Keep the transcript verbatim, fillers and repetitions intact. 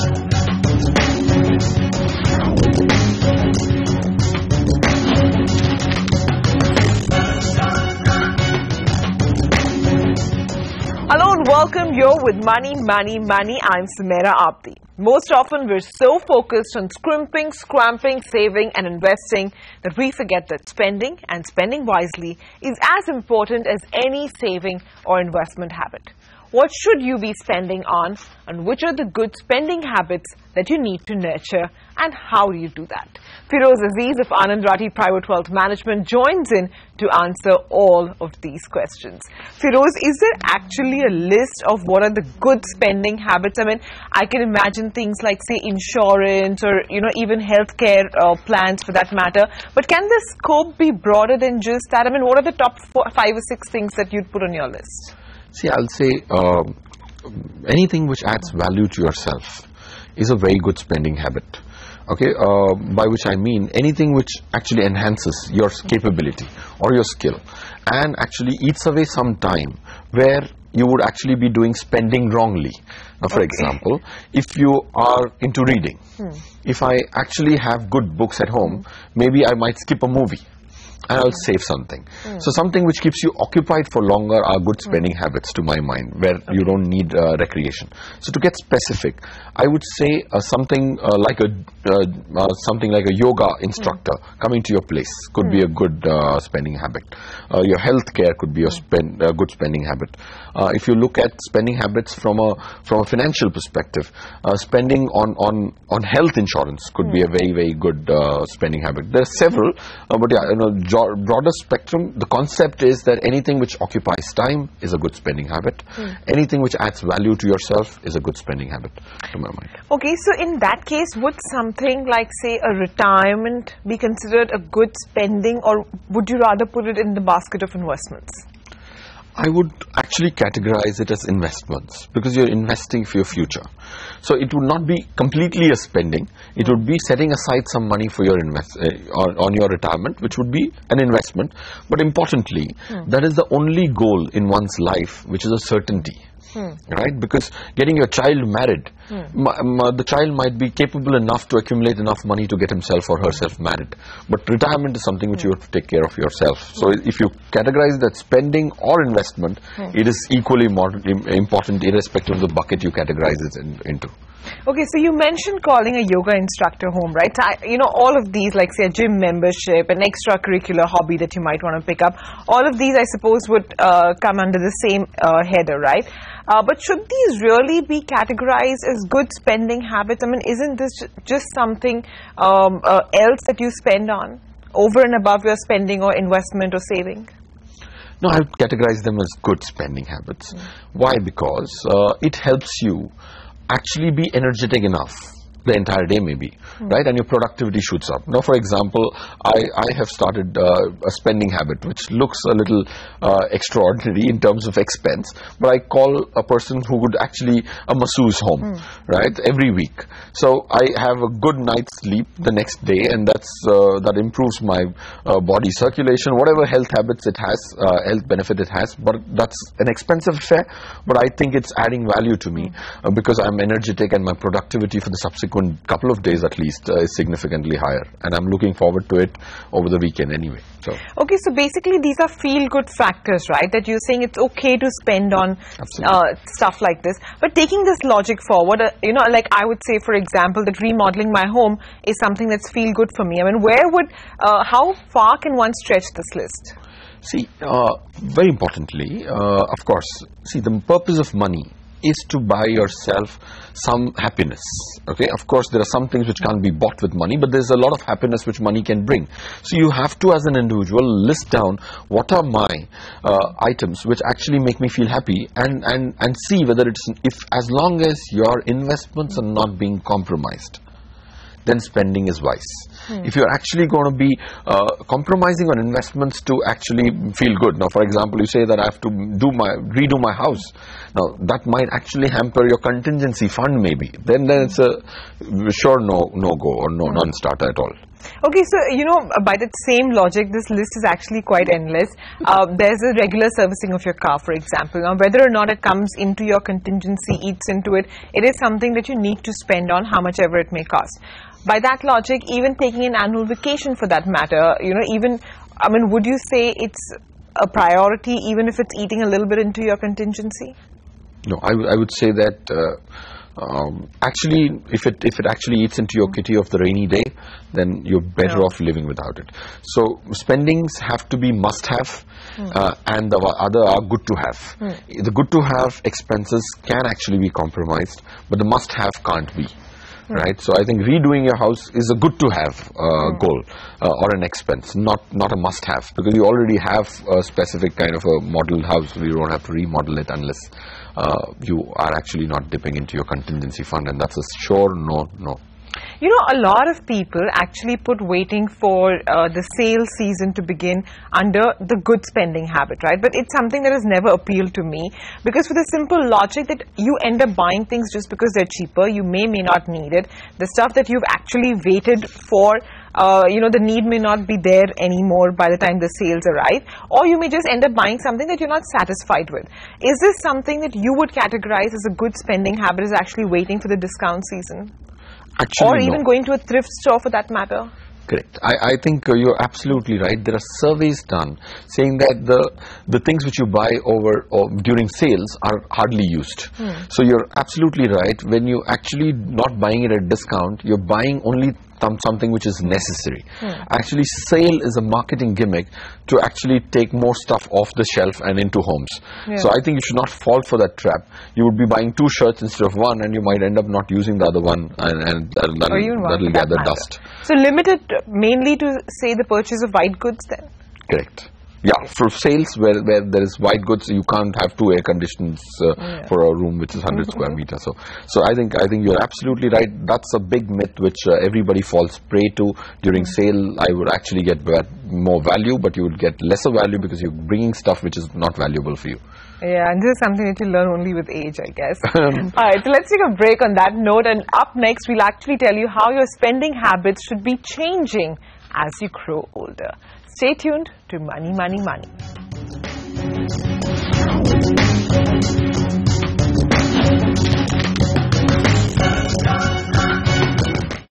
Hello and welcome. You're with Money, Money, Money. I'm Sumaira Abdi. Most often we're so focused on scrimping, scramping, saving and investing that we forget that spending and spending wisely is as important as any saving or investment habit. What should you be spending on, and which are the good spending habits that you need to nurture, and how do you do that? Feroze Aziz of Anand Rathi Private Wealth Management joins in to answer all of these questions. Feroze, is there actually a list of what are the good spending habits? I mean, I can imagine things like, say, insurance or, you know, even healthcare uh, plans for that matter. But can the scope be broader than just that? I mean, what are the top four, five or six things that you'd put on your list? See, I'll say uh, anything which adds value to yourself is a very good spending habit. Okay, uh, by which I mean anything which actually enhances your capability or your skill and actually eats away some time where you would actually be doing spending wrongly. Now, for okay. example, if you are into reading, hmm. if I actually have good books at home, maybe I might skip a movie. And I'll save something. Mm. So something which keeps you occupied for longer are good spending mm. habits, to my mind, where okay. you don't need uh, recreation. So to get specific, I would say uh, something uh, like a uh, uh, something like a yoga instructor mm. coming to your place could mm. be a good uh, spending habit. Uh, your healthcare could be a spend uh, good spending habit. Uh, if you look at spending habits from a from a financial perspective, uh, spending on on on health insurance could mm. be a very very good uh, spending habit. There are several, uh, but yeah, you know. Broader spectrum, the concept is that anything which occupies time is a good spending habit. Mm. Anything which adds value to yourself is a good spending habit, to my mind. Okay, so in that case, would something like, say, a retirement be considered a good spending, or would you rather put it in the basket of investments? I would actually categorize it as investments, because you're investing for your future. So it would not be completely a spending. It would be setting aside some money for your invest uh, on, on your retirement, which would be an investment. But importantly, hmm. that is the only goal in one's life, which is a certainty. Hmm. Right? Because getting your child married, hmm. the child might be capable enough to accumulate enough money to get himself or herself married. But retirement is something which hmm. you have to take care of yourself. So hmm. if you categorize that spending or investment, hmm. it is equally important irrespective of the bucket you categorize it in, into. Okay, so you mentioned calling a yoga instructor home, right? So I, you know, all of these, like say a gym membership, an extracurricular hobby that you might want to pick up, all of these I suppose would uh, come under the same uh, header, right? Uh, but should these really be categorized as good spending habits? I mean, isn't this just something um, uh, else that you spend on over and above your spending or investment or saving? No, I would categorize them as good spending habits. Mm. Why? Because uh, it helps you actually be energetic enough the entire day, maybe, mm. right? And your productivity shoots up. Now, for example, I, I have started uh, a spending habit which looks a little uh, extraordinary in terms of expense, but I call a person who would actually a masseuse home, mm. right, every week. So I have a good night's sleep the next day, and that's uh, that improves my uh, body circulation, whatever health habits it has, uh, health benefit it has. But that's an expensive affair, but I think it's adding value to me uh, because I'm energetic and my productivity for the subsequent couple of days at least uh, is significantly higher, and I'm looking forward to it over the weekend anyway. So okay, so basically these are feel-good factors, right, that you're saying it's okay to spend on uh, stuff like this. But taking this logic forward, uh, you know, like I would say, for example, that remodeling my home is something that's feel-good for me. I mean, where would, uh, how far can one stretch this list? See, uh, very importantly, uh, of course, see, the purpose of money is to buy yourself some happiness. Okay, of course there are some things which can't be bought with money, but there's a lot of happiness which money can bring. So you have to, as an individual, list down what are my uh, items which actually make me feel happy, and and and see whether it's, if as long as your investments are not being compromised, then spending is wise. Hmm. If you're actually going to be uh, compromising on investments to actually feel good. Now, for example, you say that I have to do my redo my house. Now, that might actually hamper your contingency fund maybe. Then, then it's a sure no, no go or no, non-starter at all. Okay, so you know, by that same logic, this list is actually quite endless. Uh, there's a regular servicing of your car, for example. Now, whether or not it comes into your contingency, eats into it, it is something that you need to spend on, how much ever it may cost. By that logic, even taking an annual vacation for that matter, you know, even, I mean, would you say it's a priority even if it's eating a little bit into your contingency? No, I, I would say that uh, um, actually, if it if it actually eats into your kitty of the rainy day, then you're better no. off living without it. So spendings have to be must-have, mm. uh, and the other are good to have. Mm. The good to have expenses can actually be compromised, but the must-have can't be. Right, so I think redoing your house is a good to have uh, mm. goal uh, or an expense, not not a must have, because you already have a specific kind of a model house. You don't have to remodel it unless uh, you are actually not dipping into your contingency fund, and that's a sure no no. You know, a lot of people actually put waiting for uh, the sale season to begin under the good spending habit, right? But it's something that has never appealed to me, because for the simple logic that you end up buying things just because they're cheaper, you may, may not need it. The stuff that you've actually waited for, Uh, you know, the need may not be there anymore by the time the sales arrive, or you may just end up buying something that you're not satisfied with. Is this something that you would categorize as a good spending habit, is actually waiting for the discount season? Actually, or even no. going to a thrift store for that matter? Correct. I, I think uh, you're absolutely right. There are surveys done saying that the the things which you buy over or during sales are hardly used. Hmm. So you're absolutely right. When you actually not buying it at discount, you're buying only something which is necessary. Hmm. Actually, sale is a marketing gimmick to actually take more stuff off the shelf and into homes. Yeah. So I think you should not fall for that trap. You would be buying two shirts instead of one, and you might end up not using the other one, and, and that'll, that'll, that'll gather that dust. So limit it mainly to, say, the purchase of white goods then? Correct. Yeah, for sales where, where there is white goods, you can't have two air conditions uh, yeah. for a room which is one hundred square meter. So, so I think I think you're absolutely right. That's a big myth which uh, everybody falls prey to. During sale, I would actually get more value, but you would get lesser value because you're bringing stuff which is not valuable for you. Yeah, and this is something that you learn only with age, I guess. All right, so let's take a break on that note, and up next we'll actually tell you how your spending habits should be changing as you grow older. Stay tuned to Money, Money, Money.